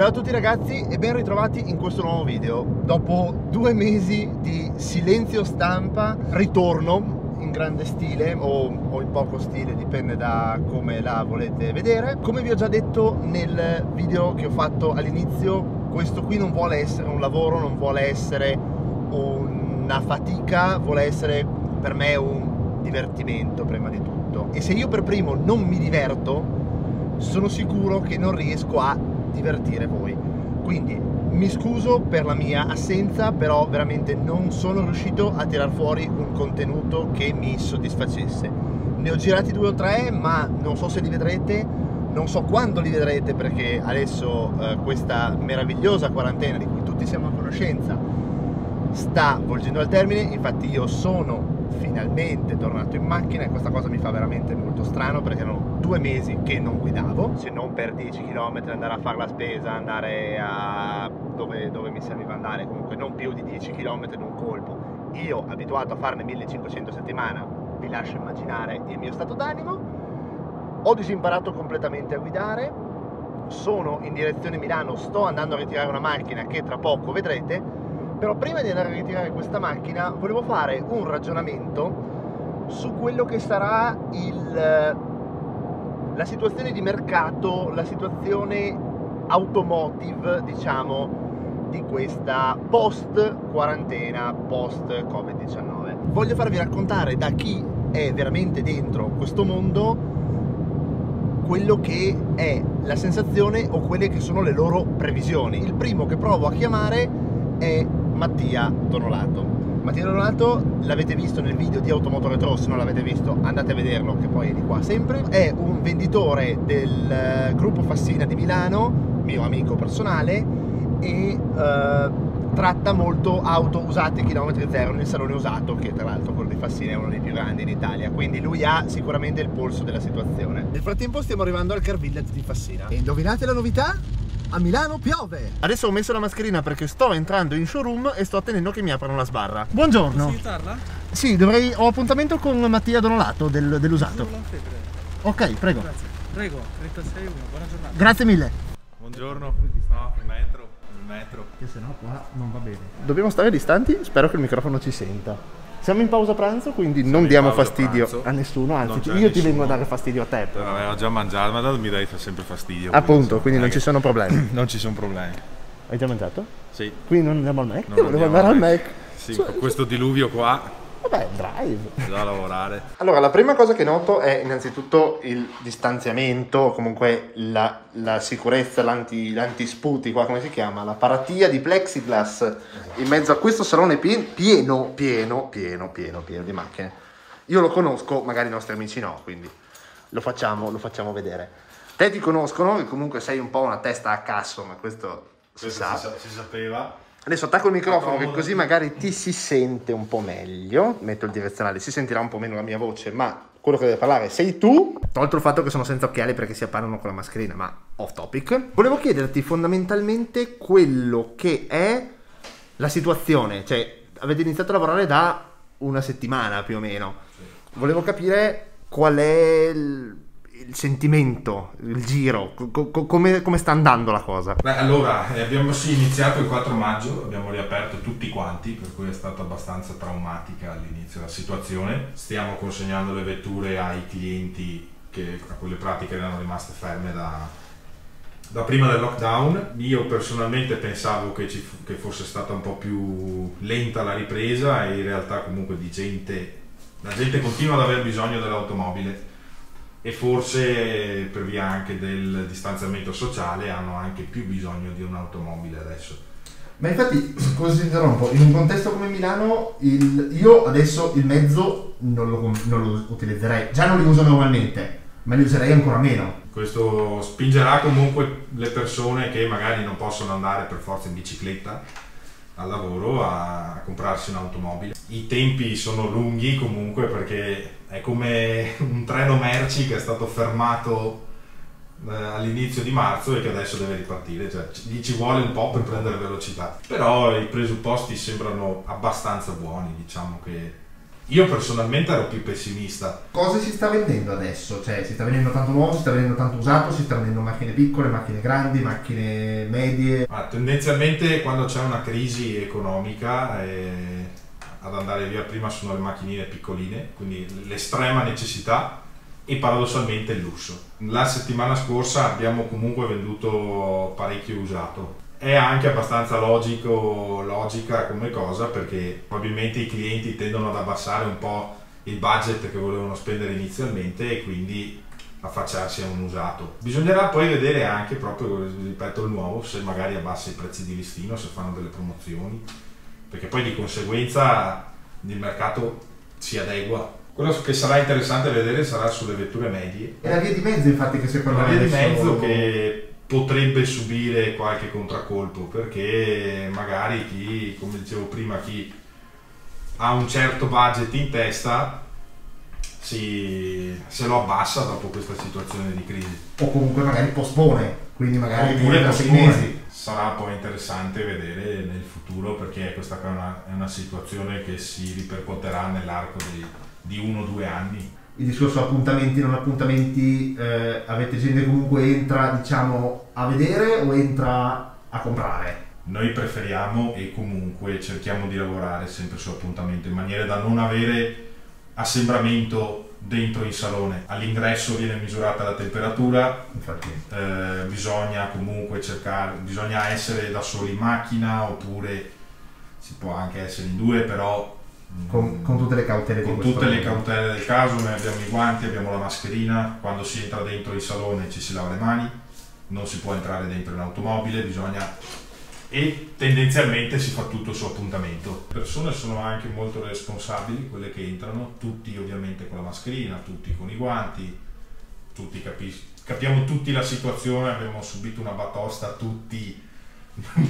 Ciao a tutti ragazzi e ben ritrovati in questo nuovo video. Dopo 2 mesi di silenzio stampa, ritorno in grande stile o in poco stile, dipende da come la volete vedere. Come vi ho già detto nel video che ho fatto all'inizio, questo qui non vuole essere un lavoro, non vuole essere una fatica, vuole essere per me un divertimento prima di tutto. E se io per primo non mi diverto, sono sicuro che non riesco a divertire voi. Quindi mi scuso per la mia assenza, però veramente non sono riuscito a tirar fuori un contenuto che mi soddisfacesse. Ne ho girati 2 o 3, ma non so se li vedrete, non so quando li vedrete, perché adesso questa meravigliosa quarantena di cui tutti siamo a conoscenza sta volgendo al termine. Infatti io sono finalmente tornato in macchina e questa cosa mi fa veramente molto strano, perché erano 2 mesi che non guidavo, se non per 10 km andare a fare la spesa, andare a dove mi serviva andare, comunque non più di 10 km in un colpo. Io, abituato a farne 1500 a settimana, vi lascio immaginare il mio stato d'animo. Ho disimparato completamente a guidare, sono in direzione Milano, sto andando a ritirare una macchina che tra poco vedrete. Però prima di andare a ritirare questa macchina volevo fare un ragionamento su quello che sarà la situazione di mercato, la situazione automotive, diciamo, di questa post-quarantena, post-Covid-19. Voglio farvi raccontare da chi è veramente dentro questo mondo quello che è la sensazione o quelle che sono le loro previsioni. Il primo che provo a chiamare è Mattia Donolato. Mattia Donolato l'avete visto nel video di Automoto Retro, se non l'avete visto andate a vederlo che poi è di qua sempre. È un venditore del Gruppo Fassina di Milano, mio amico personale, e tratta molto auto usate chilometri zero nel salone usato, che tra l'altro quello di Fassina è uno dei più grandi in Italia, quindi lui ha sicuramente il polso della situazione. Nel frattempo stiamo arrivando al Car Village di Fassina e indovinate la novità? A Milano piove! Adesso ho messo la mascherina perché sto entrando in showroom e sto attendendo che mi aprano la sbarra. Buongiorno! Posso aiutarla? Sì, ho appuntamento con Mattia Donolato dell'usato. Ok, prego. Grazie. Prego, 36 1, buona giornata. Grazie mille. Buongiorno. No, il metro. Che se no qua non va bene. Dobbiamo stare distanti, spero che il microfono ci senta. Siamo in pausa pranzo, quindi non diamo fastidio a nessuno, anzi io ti vengo a dare fastidio a te. Ho già mangiato, ma tanto mi dai sempre fastidio. Appunto, quindi non ci sono problemi. Non ci sono problemi. Hai già mangiato? Sì. Quindi non andiamo al Mac? Io volevo andare al Mac. Sì, con questo diluvio qua. Vabbè, drive. Già a lavorare. Allora, la prima cosa che noto è innanzitutto il distanziamento, comunque la sicurezza, l'antisputi, qua come si chiama, la paratia di plexiglass in mezzo a questo salone pieno di macchine. Io lo conosco, magari i nostri amici no, quindi lo facciamo vedere. Te ti conoscono, che comunque sei un po' una testa a cazzo, ma questo si sapeva. Adesso attacco il microfono che così magari ti si sente un po' meglio. Metto il direzionale, si sentirà un po' meno la mia voce, ma quello che deve parlare sei tu. Tolto il fatto che sono senza occhiali perché si appaiono con la mascherina, ma off topic. Volevo chiederti fondamentalmente quello che è la situazione. Cioè, avete iniziato a lavorare da una settimana più o meno. Volevo capire qual è il sentimento, il giro, come sta andando la cosa? Beh, allora, abbiamo iniziato il 4 maggio, abbiamo riaperto tutti quanti, per cui è stata abbastanza traumatica all'inizio la situazione. Stiamo consegnando le vetture ai clienti a quelle pratiche erano rimaste ferme da prima del lockdown. Io personalmente pensavo che fosse stata un po' più lenta la ripresa, e in realtà comunque la gente continua ad aver bisogno dell'automobile. E forse per via anche del distanziamento sociale hanno anche più bisogno di un'automobile adesso. Ma infatti, scusa se interrompo, in un contesto come Milano io adesso il mezzo non lo utilizzerei, già non li uso normalmente, ma li userei ancora meno. Questo spingerà comunque le persone che magari non possono andare per forza in bicicletta al lavoro a comprarsi un'automobile. I tempi sono lunghi comunque, perché è come un treno merci che è stato fermato all'inizio di marzo e che adesso deve ripartire, cioè ci vuole un po' per prendere velocità. Però i presupposti sembrano abbastanza buoni, diciamo che Io personalmente ero più pessimista. Cosa si sta vendendo adesso? Cioè, si sta vendendo tanto nuovo, si sta vendendo tanto usato, si sta vendendo macchine piccole, macchine grandi, macchine medie? Ah, tendenzialmente quando c'è una crisi economica ad andare via prima sono le macchinine piccoline, quindi l'estrema necessità e paradossalmente il lusso. La settimana scorsa abbiamo comunque venduto parecchio usato. È anche abbastanza logica come cosa, perché probabilmente i clienti tendono ad abbassare un po' il budget che volevano spendere inizialmente e quindi affacciarsi a un usato. Bisognerà poi vedere anche, proprio ripeto, il nuovo, se magari abbassa i prezzi di listino, se fanno delle promozioni, perché poi di conseguenza il mercato si adegua. Quello che sarà interessante vedere sarà sulle vetture medie. È la via di mezzo, infatti, che secondo me è la via di mezzo che potrebbe subire qualche contraccolpo, perché magari chi, come dicevo prima, chi ha un certo budget in testa se lo abbassa dopo questa situazione di crisi, o comunque magari pospone, quindi magari oppure pospone. Sarà poi interessante vedere nel futuro, perché questa è una situazione che si ripercuoterà nell'arco di 1 o 2 anni. Il discorso appuntamenti non appuntamenti, avete gente che comunque entra, diciamo, a vedere o entra a comprare? Noi preferiamo e comunque cerchiamo di lavorare sempre su appuntamento, in maniera da non avere assembramento dentro il salone. All'ingresso viene misurata la temperatura, bisogna comunque cercare, bisogna essere da soli in macchina, oppure si può anche essere in 2, però con tutte le cautele del caso. Noi abbiamo i guanti, abbiamo la mascherina, quando si entra dentro il salone ci si lava le mani, non si può entrare dentro un'automobile, e tendenzialmente si fa tutto su appuntamento. Le persone sono anche molto responsabili, quelle che entrano, tutti ovviamente con la mascherina, tutti con i guanti, tutti capiamo tutti la situazione, abbiamo subito una batosta tutti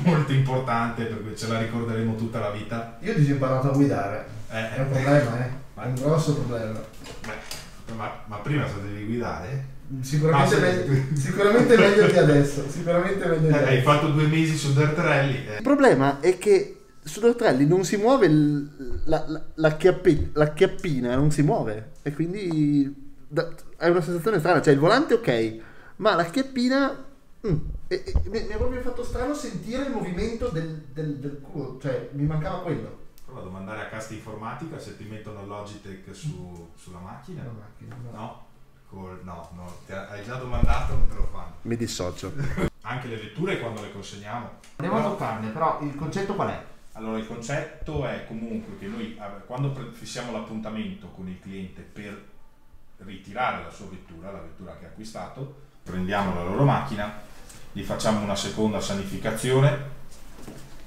molto importante, per cui ce la ricorderemo tutta la vita. Io ti ho imparato a guidare, è un problema, è un grosso problema. Ma prima se devi guidare? Sicuramente, sicuramente meglio di adesso, sicuramente meglio di adesso. Hai fatto 2 mesi su Dirt Rally. Il problema è che su Dirt Rally non si muove la chiappina, non si muove, e quindi hai una sensazione strana, cioè il volante ok, ma la chiappina... mi ha proprio fatto strano sentire il movimento del culo, cioè mi mancava quello. Prova a domandare a Casta Informatica se ti mettono Logitech sulla macchina. No. No, hai già domandato, non te lo fanno. Mi dissocio. Anche le vetture quando le consegniamo. Andiamo a toccarne, però il concetto qual è? Allora, il concetto è comunque che noi quando fissiamo l'appuntamento con il cliente per ritirare la sua vettura, la vettura che ha acquistato, prendiamo la loro macchina, gli facciamo una seconda sanificazione,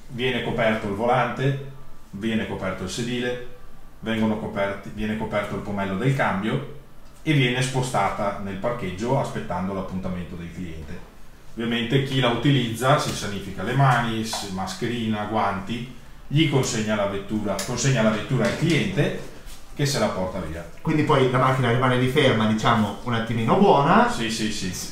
viene coperto il volante, viene coperto il sedile, viene coperto il pomello del cambio e viene spostata nel parcheggio aspettando l'appuntamento del cliente. Ovviamente chi la utilizza si sanifica le mani, mascherina, guanti, gli consegna la vettura al cliente che se la porta via. Quindi poi la macchina rimane lì ferma, diciamo, un attimino buona. Sì.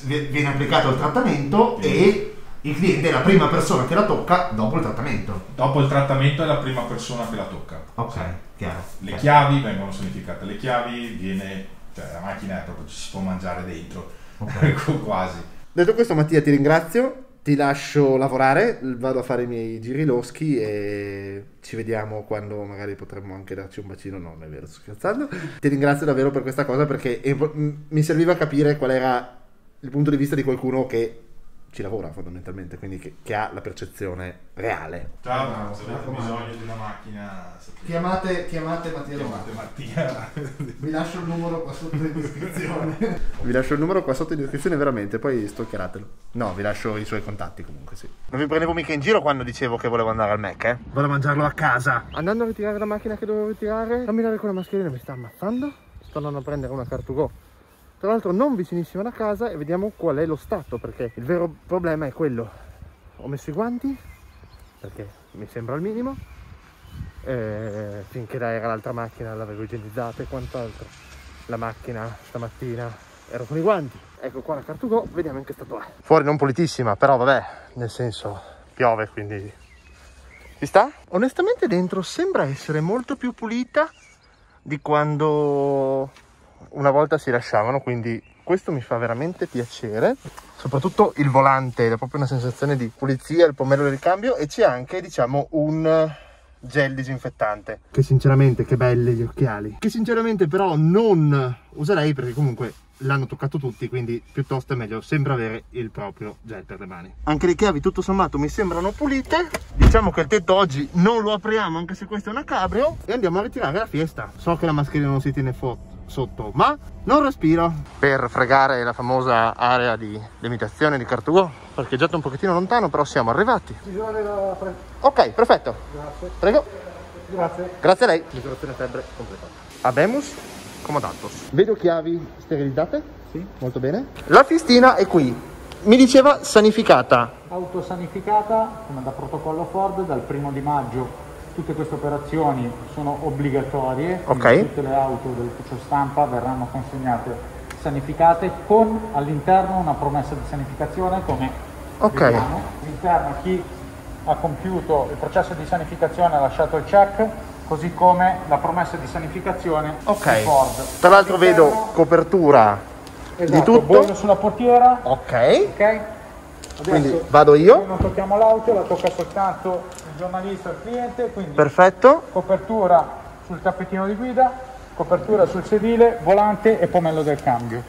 Viene applicato il trattamento, sì. E il cliente è la prima persona che la tocca dopo il trattamento. Dopo il trattamento è la prima persona che la tocca. Ok, chiaro. Le chiavi vengono sanificate, le chiavi cioè la macchina è proprio, ci si può mangiare dentro, okay. Quasi. Detto questo, Mattia, ti ringrazio, ti lascio lavorare, vado a fare i miei giri loschi e ci vediamo quando magari potremmo anche darci un bacino. No, non è vero, sto scherzando. Ti ringrazio davvero per questa cosa, perché mi serviva capire qual era il punto di vista di qualcuno che ci lavora fondamentalmente, quindi che ha la percezione reale. Ciao, se avete bisogno di una macchina... Chiamate Mattia Donolato. Vi lascio il numero qua sotto in descrizione. Vi lascio il numero qua sotto in descrizione, veramente, poi stoccheratelo. No, vi lascio i suoi contatti comunque, sì. Non vi prendevo mica in giro quando dicevo che volevo andare al Mac, eh? Vado a mangiarlo a casa. Andando a ritirare la macchina che dovevo ritirare, fammi dare con la mascherina, mi sta ammazzando. Sto andando a prendere una Car2Go. Tra l'altro non vicinissima da casa, e vediamo qual è lo stato, perché il vero problema è quello. Ho messo i guanti, perché mi sembra il minimo, finché era l'altra macchina l'avevo igienizzata e quant'altro. La macchina stamattina ero con i guanti. Ecco qua la Car2Go, vediamo in che stato è. Fuori non pulitissima, però vabbè, nel senso piove, quindi si sta. Onestamente dentro sembra essere molto più pulita di quando una volta si lasciavano, quindi questo mi fa veramente piacere. Soprattutto il volante, è proprio una sensazione di pulizia, il pomello del cambio, e c'è anche, diciamo, un gel disinfettante. Che sinceramente, che belli gli occhiali, che sinceramente però non userei, perché comunque l'hanno toccato tutti, quindi piuttosto è meglio sempre avere il proprio gel per le mani. Anche le chiavi tutto sommato mi sembrano pulite. Diciamo che il tetto oggi non lo apriamo, anche se questa è una cabrio, e andiamo a ritirare la Fiesta. So che la mascherina non si tiene sotto, ma non respiro. Per fregare la famosa area di limitazione di Car2Go, parcheggiato un pochettino lontano, però siamo arrivati. Ok, perfetto. Grazie. Prego. Grazie. Grazie a lei. Misurazione febbre completa. Abemus comodatos. Vedo chiavi sterilizzate? Sì. Molto bene. La Fiestina è qui. Mi diceva sanificata. Autosanificata, come da protocollo Ford, dal 1° di maggio. Tutte queste operazioni sono obbligatorie, okay. Tutte le auto dell'ufficio stampa verranno consegnate sanificate con all'interno una promessa di sanificazione, come okay. Vediamo. All'interno chi ha compiuto il processo di sanificazione ha lasciato il check, così come la promessa di sanificazione okay. Di Ford. Tra l'altro vedo copertura esatto, di tutto. Bollo sulla portiera. Ok. Okay. Adesso, quindi vado io. Non tocchiamo l'auto, la tocca soltanto giornalista al cliente, quindi perfetto. Copertura sul tappetino di guida, copertura sul sedile, volante e pomello del cambio.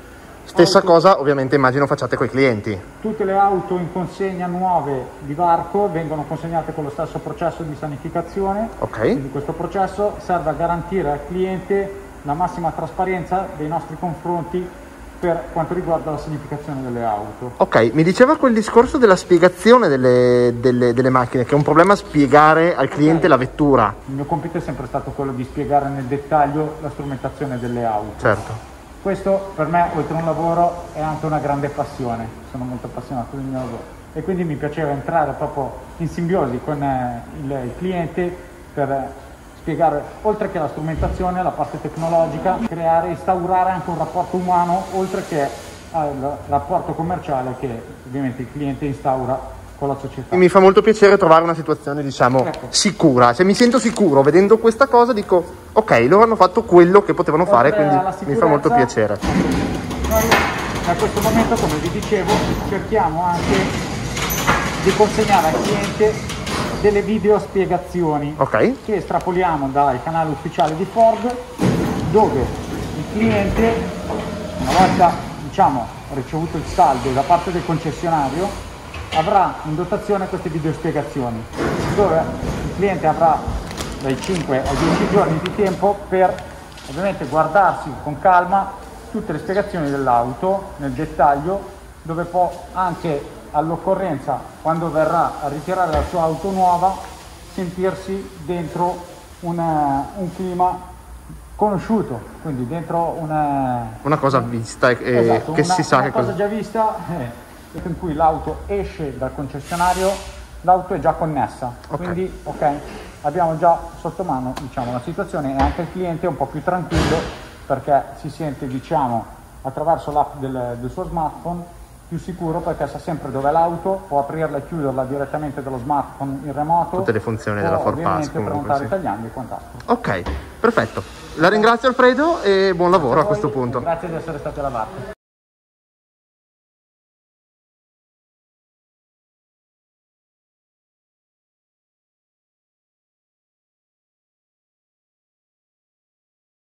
Stessa auto. Cosa ovviamente immagino facciate coi clienti. Tutte le auto in consegna nuove di varco vengono consegnate con lo stesso processo di sanificazione. Ok. Quindi questo processo serve a garantire al cliente la massima trasparenza dei nostri confronti per quanto riguarda la sanificazione delle auto. Ok, mi diceva quel discorso della spiegazione delle macchine, che è un problema spiegare al cliente okay. La vettura. Il mio compito è sempre stato quello di spiegare nel dettaglio la strumentazione delle auto. Certo. Questo per me, oltre a un lavoro, è anche una grande passione. Sono molto appassionato del mio lavoro e quindi mi piaceva entrare proprio in simbiosi con il cliente per spiegare, oltre che la strumentazione, la parte tecnologica, creare, instaurare anche un rapporto umano, oltre che al rapporto commerciale che ovviamente il cliente instaura con la società. Mi fa molto piacere trovare una situazione, diciamo, ecco. Sicura, cioè mi sento sicuro, vedendo questa cosa dico, ok, loro hanno fatto quello che potevano fare, quindi mi fa molto piacere. Noi da questo momento, come vi dicevo, cerchiamo anche di consegnare al cliente delle video spiegazioni okay. Che estrapoliamo dal canale ufficiale di Ford, dove il cliente, una volta diciamo ricevuto il saldo da parte del concessionario, avrà in dotazione queste video spiegazioni, dove il cliente avrà dai 5 ai 10 giorni di tempo per ovviamente guardarsi con calma tutte le spiegazioni dell'auto nel dettaglio, dove può anche all'occorrenza, quando verrà a ritirare la sua auto nuova, sentirsi dentro un clima conosciuto, quindi dentro una cosa vista esatto, che si sa che cosa già vista in cui l'auto esce dal concessionario, l'auto è già connessa, okay. Quindi ok, abbiamo già sotto mano diciamo la situazione e anche il cliente è un po' più tranquillo perché si sente diciamo attraverso l'app del suo smartphone più sicuro, perché sa sempre dove è l'auto, può aprirla e chiuderla direttamente dallo smartphone in remoto. Tutte le funzioni della ForPass comunque sì. Tagliando e quant'altro. Ok, perfetto. La ringrazio Alfredo e buon lavoro a questo punto. Grazie di essere stati alla parte.